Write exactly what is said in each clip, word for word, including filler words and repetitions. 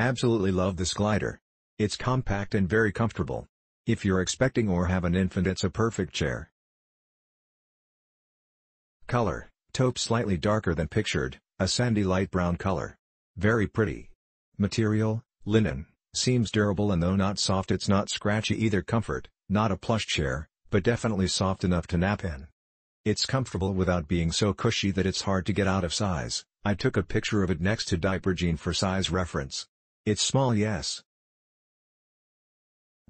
Absolutely love this glider. It's compact and very comfortable. If you're expecting or have an infant, it's a perfect chair. Color, taupe, slightly darker than pictured, a sandy light brown color. Very pretty. Material, linen, seems durable and though not soft it's not scratchy either. Comfort, not a plush chair, but definitely soft enough to nap in. It's comfortable without being so cushy that it's hard to get out of size. I took a picture of it next to Diaper Genie for size reference. It's small, yes,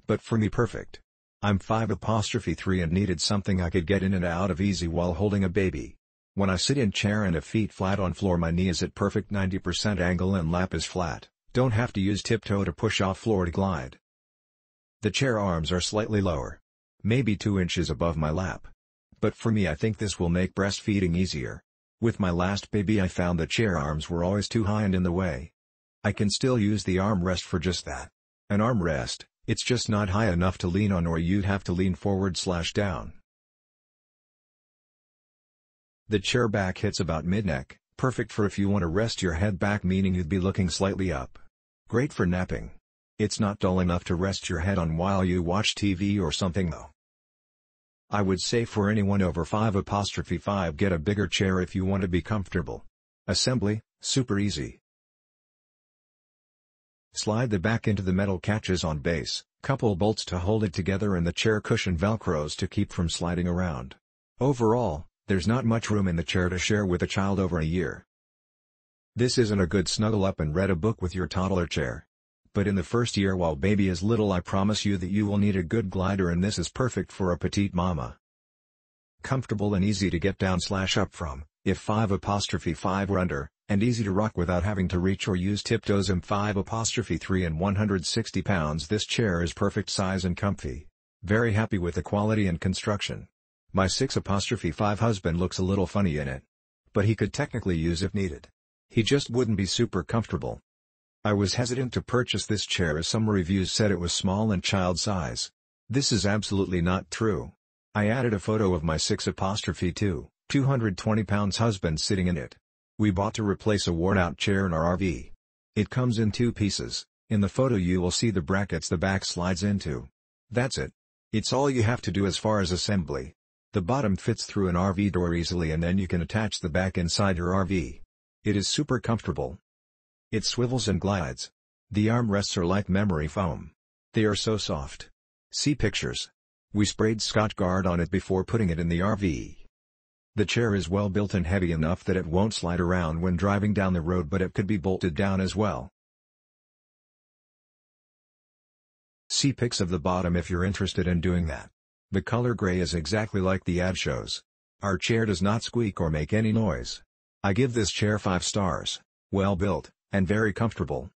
but for me perfect. I'm five three and needed something I could get in and out of easy while holding a baby. When I sit in chair and a feet flat on floor, my knee is at perfect ninety percent angle and lap is flat, don't have to use tiptoe to push off floor to glide. The chair arms are slightly lower, maybe two inches above my lap. But for me I think this will make breastfeeding easier. With my last baby I found the chair arms were always too high and in the way. I can still use the armrest for just that. An armrest, it's just not high enough to lean on, or you'd have to lean forward slash down. The chair back hits about mid-neck, perfect for if you want to rest your head back, meaning you'd be looking slightly up. Great for napping. It's not dull enough to rest your head on while you watch T V or something though. I would say for anyone over five five, get a bigger chair if you want to be comfortable. Assembly, super easy. Slide the back into the metal catches on base, couple bolts to hold it together, and the chair cushion velcros to keep from sliding around. Overall, there's not much room in the chair to share with a child over a year. This isn't a good snuggle up and read a book with your toddler chair. But in the first year while baby is little, I promise you that you will need a good glider, and this is perfect for a petite mama. Comfortable and easy to get down slash up from, if five five or under, and easy to rock without having to reach or use tiptoes. And five three and one hundred sixty pounds, this chair is perfect size and comfy. Very happy with the quality and construction. My six five husband looks a little funny in it, but he could technically use if needed. He just wouldn't be super comfortable. I was hesitant to purchase this chair as some reviews said it was small and child size. This is absolutely not true. I added a photo of my six two, two hundred twenty pounds husband sitting in it. We bought to replace a worn-out chair in our R V. It comes in two pieces. In the photo you will see the brackets the back slides into. That's it. It's all you have to do as far as assembly. The bottom fits through an R V door easily, and then you can attach the back inside your R V. It is super comfortable. It swivels and glides. The armrests are like memory foam. They are so soft. See pictures. We sprayed Scotchgard on it before putting it in the R V. The chair is well built and heavy enough that it won't slide around when driving down the road, but it could be bolted down as well. See pics of the bottom if you're interested in doing that. The color gray is exactly like the ad shows. Our chair does not squeak or make any noise. I give this chair five stars. Well built, and very comfortable.